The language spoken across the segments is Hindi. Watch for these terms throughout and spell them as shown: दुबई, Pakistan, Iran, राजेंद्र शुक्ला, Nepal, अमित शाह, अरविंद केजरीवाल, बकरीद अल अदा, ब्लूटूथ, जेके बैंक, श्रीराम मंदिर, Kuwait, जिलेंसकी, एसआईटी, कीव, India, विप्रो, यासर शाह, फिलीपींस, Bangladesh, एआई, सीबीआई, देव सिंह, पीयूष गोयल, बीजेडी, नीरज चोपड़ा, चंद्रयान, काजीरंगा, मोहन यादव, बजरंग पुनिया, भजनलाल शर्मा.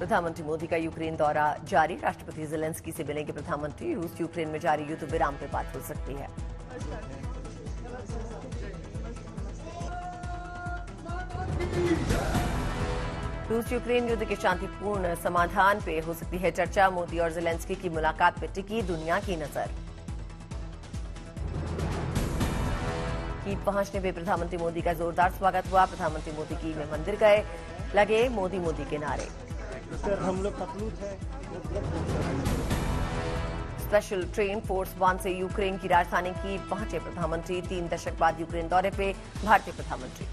प्रधानमंत्री मोदी का यूक्रेन दौरा जारी, राष्ट्रपति जिलेंसकी से मिलेंगे प्रधानमंत्री। रूस यूक्रेन में जारी युद्ध विराम पर बात हो सकती है। रूस यूक्रेन युद्ध के शांतिपूर्ण समाधान पे हो सकती है चर्चा। मोदी और जिलेंसकी की मुलाकात पे टिकी दुनिया की नजर। कीव पहुंचने पे प्रधानमंत्री मोदी का जोरदार स्वागत हुआ। प्रधानमंत्री मोदी कीव में मंदिर गए, लगे मोदी मोदी के नारे। स्पेशल ट्रेन फोर्स वन से यूक्रेन की राजधानी कीव पहुंचे प्रधानमंत्री। 3 दशक बाद यूक्रेन दौरे पे भारतीय प्रधानमंत्री।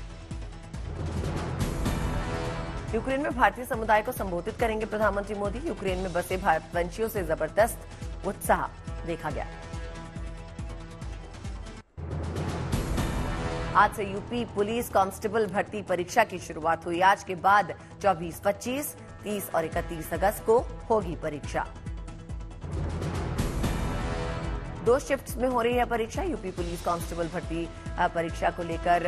यूक्रेन में भारतीय समुदाय को संबोधित करेंगे प्रधानमंत्री मोदी। यूक्रेन में बसे भारतवंशियों से जबरदस्त उत्साह देखा गया। आज से यूपी पुलिस कांस्टेबल भर्ती परीक्षा की शुरुआत हुई। आज के बाद 24, 25, 30 और 31 अगस्त को होगी परीक्षा। 2 शिफ्ट्स में हो रही है परीक्षा। यूपी पुलिस कांस्टेबल भर्ती परीक्षा को लेकर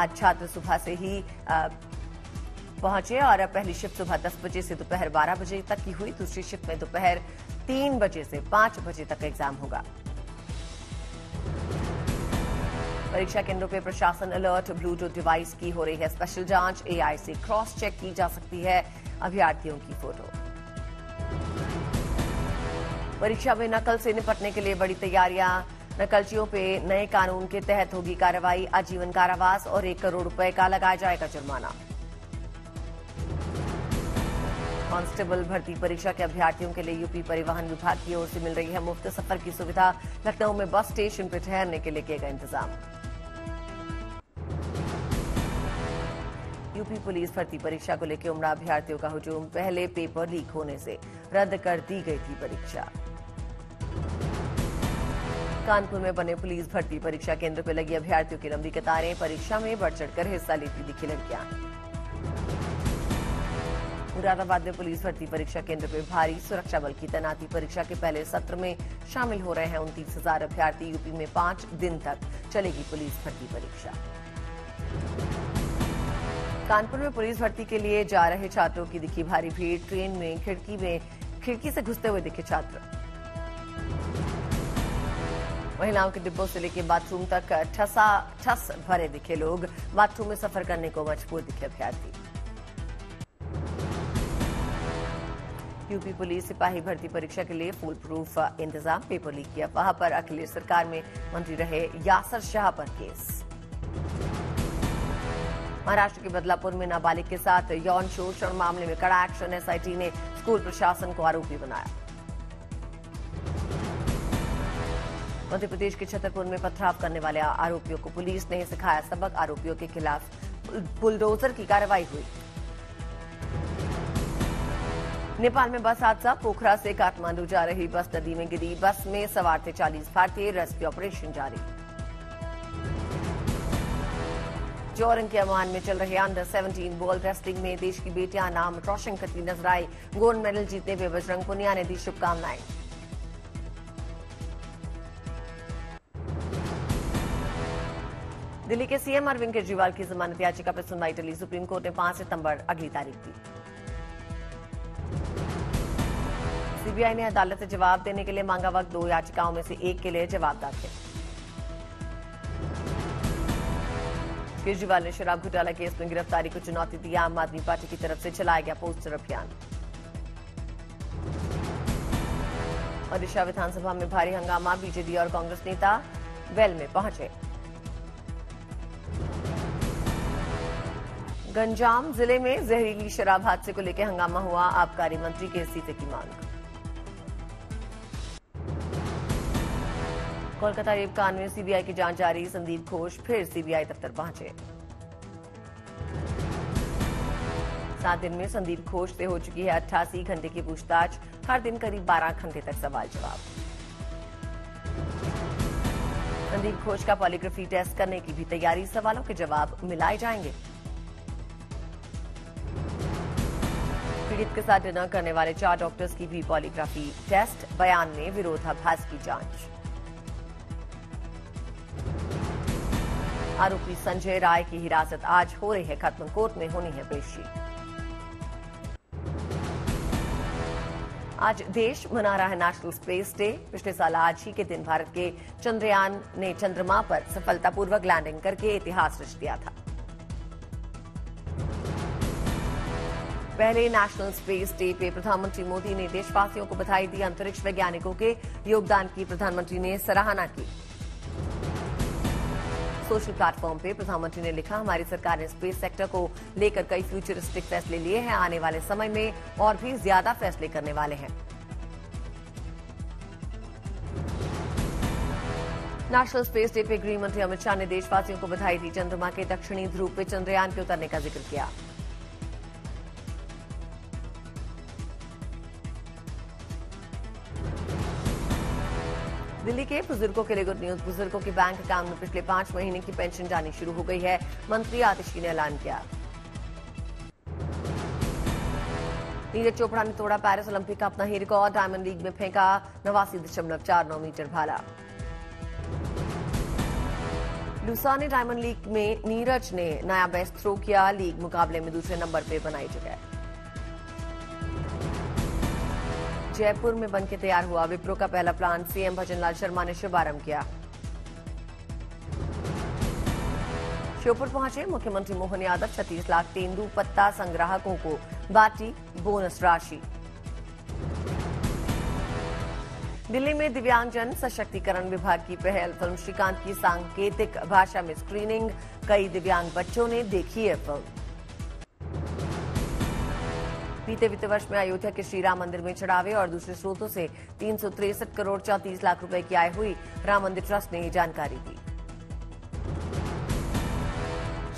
आज छात्र सुबह से ही पहुंचे और पहली शिफ्ट सुबह 10 बजे से दोपहर 12 बजे तक की हुई। दूसरी शिफ्ट में दोपहर 3 बजे से 5 बजे तक एग्जाम होगा। परीक्षा केंद्रों पर प्रशासन अलर्ट। ब्लूटूथ डिवाइस की हो रही है स्पेशल जांच। एआई से क्रॉस चेक की जा सकती है अभ्यर्थियों की फोटो। परीक्षा में नकल से निपटने के लिए बड़ी तैयारियां। नकलचियों पे नए कानून के तहत होगी कार्रवाई। आजीवन कारावास और 1 करोड़ रुपए का लगाया जाएगा जुर्माना। कांस्टेबल भर्ती परीक्षा के अभ्यर्थियों के लिए यूपी परिवहन विभाग की ओर से मिल रही है मुफ्त सफर की सुविधा। लखनऊ में बस स्टेशन पर ठहरने के लिए किया गया इंतजाम। यूपी पुलिस भर्ती परीक्षा को लेकर उमड़ा अभ्यर्थियों का हुजूम। पहले पेपर लीक होने से रद्द कर दी गई थी परीक्षा। कानपुर में बने पुलिस भर्ती परीक्षा केंद्र पर लगी अभ्यर्थियों की लंबी कतारें। परीक्षा में बढ़ चढ़ कर हिस्सा लेती दिखी लड़कियां। मुरादाबाद में पुलिस भर्ती परीक्षा केंद्र पर भारी सुरक्षा बल की तैनाती। परीक्षा के पहले सत्र में शामिल हो रहे हैं 29,000 अभ्यर्थी। यूपी में 5 दिन तक चलेगी पुलिस भर्ती परीक्षा। कानपुर में पुलिस भर्ती के लिए जा रहे छात्रों की दिखी भारी भीड़। ट्रेन में खिड़की से घुसते हुए दिखे छात्र। महिलाओं के डिब्बों से लेकर बाथरूम तक ठस भरे दिखे लोग। बाथरूम में सफर करने को मजबूर दिखे अभ्यर्थी। यूपी पुलिस सिपाही भर्ती परीक्षा के लिए फुल प्रूफ इंतजाम। पेपर लीक की अफवाह पर अखिलेश सरकार में मंत्री रहे यासर शाह पर केस। महाराष्ट्र के बदलापुर में नाबालिग के साथ यौन शोषण मामले में कड़ा एक्शन। एसआईटी ने स्कूल प्रशासन को आरोपी बनाया। मध्य प्रदेश के छतरपुर में पथराव करने वाले आरोपियों को पुलिस ने सिखाया सबक। आरोपियों के खिलाफ बुलडोजर की कार्रवाई हुई। नेपाल में बस हादसा। पोखरा से काठमांडू जा रही बस नदी में गिरी। बस में सवार थे 40 भारतीय। रेस्क्यू ऑपरेशन जारी। जोरंग के अमान में चल रहे अंडर-17 वर्ल्ड रेसलिंग में देश की बेटियां नाम रोशन करती नजर आई। गोल्ड मेडल जीतने में बजरंग पुनिया ने दी शुभकामनाएं। दिल्ली के सीएम अरविंद केजरीवाल की जमानत याचिका पर सुनवाई टली। सुप्रीम कोर्ट ने 5 सितंबर अगली तारीख दी। सीबीआई ने अदालत से जवाब देने के लिए मांगा वक्त। 2 याचिकाओं में से एक के लिए जवाब दाखिल। केजरीवाल ने शराब घोटाला केस में गिरफ्तारी को चुनौती दी। आम आदमी पार्टी की तरफ से चलाया गया पोस्टर अभियान। ओडिशा विधानसभा में भारी हंगामा। बीजेडी और कांग्रेस नेता वेल में पहुंचे। गंजाम जिले में जहरीली शराब हादसे को लेकर हंगामा हुआ। आबकारी मंत्री के इस्तीफे की मांग। कोलकाता रेप कांड में सीबीआई की जांच जारी। संदीप घोष फिर सीबीआई दफ्तर पहुंचे। 7 दिन में संदीप घोष से हो चुकी है 88 घंटे की पूछताछ। हर दिन करीब 12 घंटे तक सवाल जवाब। संदीप घोष का पॉलीग्राफी टेस्ट करने की भी तैयारी। सवालों के जवाब मिलाए जाएंगे। पीड़ित के साथ डिनर करने वाले 4 डॉक्टर्स की भी पॉलीग्राफी टेस्ट। बयान में विरोधाभास की जांच। आरोपी संजय राय की हिरासत आज हो रही है खत्म। कोर्ट में होनी है पेशी। आज देश मना रहा है नेशनल स्पेस डे। पिछले साल आज ही के दिन भारत के चंद्रयान ने चंद्रमा पर सफलतापूर्वक लैंडिंग करके इतिहास रच दिया था। पहले नेशनल स्पेस डे पे प्रधानमंत्री मोदी ने देशवासियों को बधाई दी। अंतरिक्ष वैज्ञानिकों के योगदान की प्रधानमंत्री ने सराहना की। सोशल प्लेटफॉर्म पे प्रधानमंत्री ने लिखा, हमारी सरकार ने स्पेस सेक्टर को लेकर कई फ्यूचरिस्टिक फैसले लिए हैं, आने वाले समय में और भी ज्यादा फैसले करने वाले हैं। नेशनल स्पेस डे पे गृह मंत्री अमित शाह ने देशवासियों को बधाई दी। चंद्रमा के दक्षिणी ध्रुव पे चंद्रयान के उतरने का जिक्र किया। दिल्ली के बुजुर्गों के लिए गुड न्यूज, बुजुर्गों के बैंक अकाउंट में पिछले 5 महीने की पेंशन जानी शुरू हो गई है, मंत्री आतिशी ने ऐलान किया। नीरज चोपड़ा ने तोड़ा पेरिस ओलंपिक का अपना ही रिकॉर्ड, डायमंड लीग में फेंका 89.49 मीटर भाला। लूसा ने डायमंड लीग में नीरज ने नया बेस्ट थ्रो किया, लीग मुकाबले में दूसरे नंबर पर बनाई जगह। जयपुर में बनके तैयार हुआ विप्रो का पहला प्लांट, सीएम भजनलाल शर्मा ने शुभारंभ किया। श्योपुर पहुंचे मुख्यमंत्री मोहन यादव, 36 लाख तेंदू पत्ता संग्राहकों को बांटी बोनस राशि। दिल्ली में दिव्यांगजन सशक्तिकरण विभाग की पहल, फिल्म श्रीकांत की सांकेतिक भाषा में स्क्रीनिंग, कई दिव्यांग बच्चों ने देखी है फिल्म। बीते वित्त वर्ष में अयोध्या के श्रीराम मंदिर में चढ़ावे और दूसरे स्रोतों से 363 करोड़ 34 लाख रुपए की आय हुई, राम मंदिर ट्रस्ट ने ये जानकारी दी।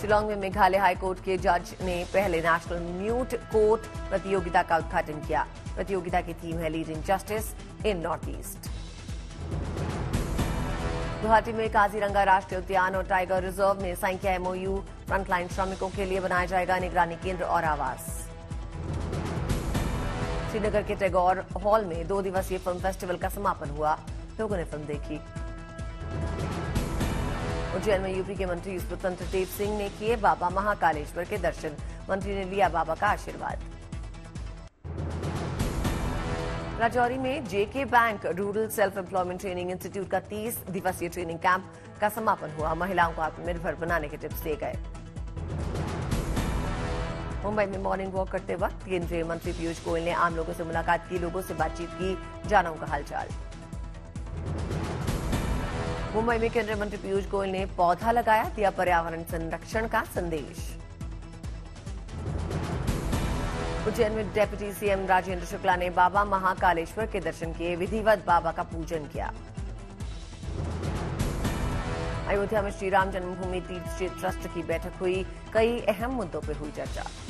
शिलांग में मेघालय हाईकोर्ट के जज ने पहले नेशनल म्यूट कोर्ट प्रतियोगिता का उद्घाटन किया। प्रतियोगिता की थीम है leading justice in north east. Guwahati में काजीरंगा राष्ट्रीय उद्यान और टाइगर रिजर्व ने साइन किया एमओयू, फ्रंटलाइन श्रमिकों के लिए बनाया जाएगा निगरानी केंद्र और आवास। श्रीनगर के टैगोर हॉल में 2 दिवसीय फिल्म फेस्टिवल का समापन हुआ, लोगों ने फिल्म देखी। उज्जैन में यूपी के मंत्री स्वतंत्र देव सिंह ने किए बाबा महाकालेश्वर के दर्शन, मंत्री ने लिया बाबा का आशीर्वाद। राजौरी में जेके बैंक rural self employment training institute का 30 दिवसीय ट्रेनिंग कैंप का समापन हुआ, महिलाओं को आत्मनिर्भर बनाने के टिप्स दिए गए। मुंबई में मॉर्निंग वॉक करते वक्त केंद्रीय मंत्री पीयूष गोयल ने आम लोगों से मुलाकात की, लोगों से बातचीत की, जाना उनका हालचाल। मुंबई में केंद्रीय मंत्री पीयूष गोयल ने पौधा लगाया, दिया पर्यावरण संरक्षण का संदेश। उज्जैन में डिप्टी सीएम राजेंद्र शुक्ला ने बाबा महाकालेश्वर के दर्शन किए, विधिवत बाबा का पूजन किया। अयोध्या में श्रीराम जन्मभूमि तीर्थ ट्रस्ट की बैठक हुई, कई अहम मुद्दों पर हुई चर्चा।